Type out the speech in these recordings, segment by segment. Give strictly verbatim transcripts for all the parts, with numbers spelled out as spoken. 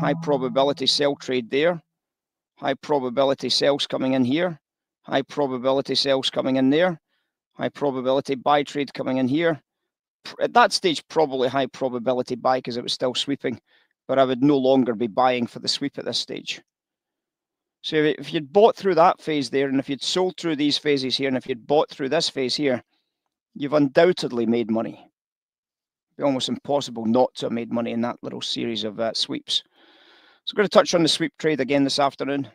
High probability sell trade there. High probability sells coming in here. High probability sells coming in there. High probability buy trade coming in here. At that stage, probably high probability buy because it was still sweeping, but I would no longer be buying for the sweep at this stage. So if you'd bought through that phase there, and if you'd sold through these phases here, and if you'd bought through this phase here, you've undoubtedly made money. It'd be almost impossible not to have made money in that little series of uh, sweeps. So I'm going to touch on the sweep trade again this afternoon.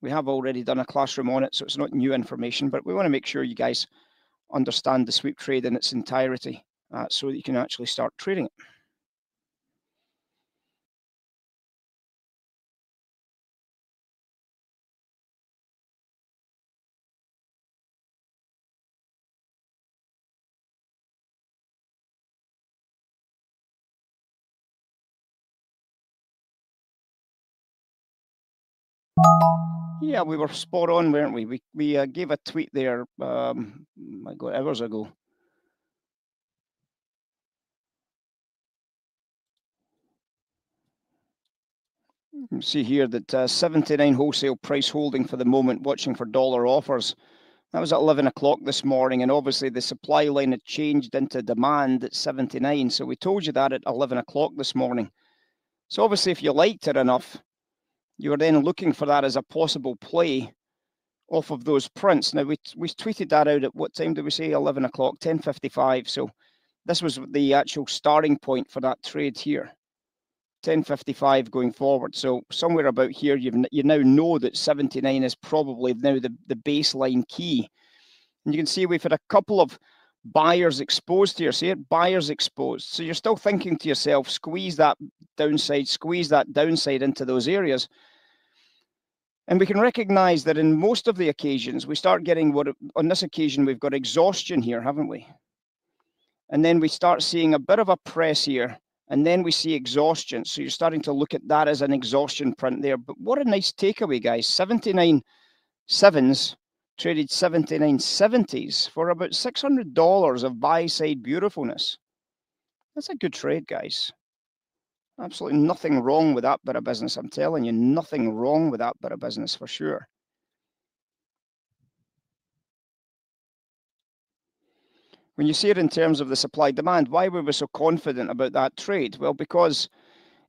We have already done a classroom on it, so it's not new information, but we want to make sure you guys understand the sweep trade in its entirety uh, so that you can actually start trading it. Yeah, we were spot on, weren't we? We we uh, gave a tweet there, um, my God, hours ago. You can see here that uh, seventy-nine wholesale price holding for the moment, watching for dollar offers. That was at eleven o'clock this morning, and obviously the supply line had changed into demand at seventy-nine. So we told you that at eleven o'clock this morning. So obviously, if you liked it enough, you were then looking for that as a possible play off of those prints. Now, we, we tweeted that out at what time did we say? eleven o'clock, ten fifty-five. So this was the actual starting point for that trade here, ten fifty-five going forward. So somewhere about here, you've, you now know that seventy-nine is probably now the, the baseline key. And you can see we've had a couple of buyers exposed here. See it? Buyers exposed. So you're still thinking to yourself, squeeze that downside, squeeze that downside into those areas. And we can recognize that in most of the occasions, we start getting what, on this occasion, we've got exhaustion here, haven't we? And then we start seeing a bit of a press here, and then we see exhaustion. So you're starting to look at that as an exhaustion print there. But what a nice takeaway, guys. seventy-nine sevens traded seventy-nine seventies for about six hundred dollars of buy-side beautifulness. That's a good trade, guys. Absolutely nothing wrong with that bit of business. I'm telling you, nothing wrong with that bit of business for sure. When you see it in terms of the supply-demand, why were we so confident about that trade? Well, because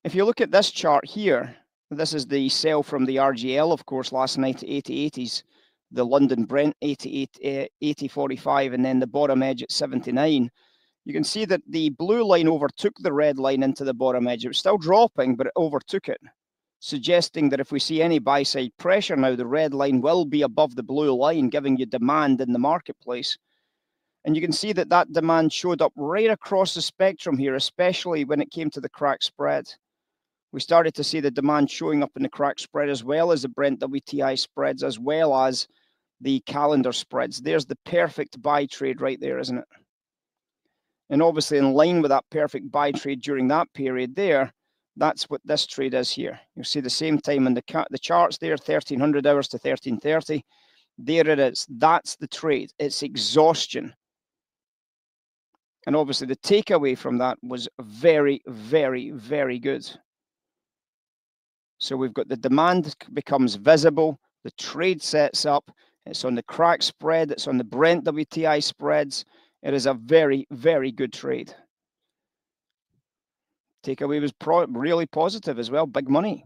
if you look at this chart here, this is the sell from the R G L, of course, last night at eighty eighties. The London Brent eighty-eight, eighty forty-five, and then the bottom edge at seventy-nine. You can see that the blue line overtook the red line into the bottom edge. It was still dropping, but it overtook it, suggesting that if we see any buy-side pressure now, the red line will be above the blue line, giving you demand in the marketplace. And you can see that that demand showed up right across the spectrum here, especially when it came to the crack spread. We started to see the demand showing up in the crack spread, as well as the Brent W T I spreads, as well as the calendar spreads. There's the perfect buy trade right there, isn't it? And obviously, in line with that perfect buy trade during that period there, that's what this trade is here. You'll see the same time on the, the charts there, thirteen hundred hours to thirteen thirty. There it is. That's the trade. It's exhaustion. And obviously, the takeaway from that was very, very, very good. So we've got the demand becomes visible, the trade sets up, it's on the crack spread, it's on the Brent W T I spreads. It is a very, very good trade. Takeaway was pro really positive as well, big money.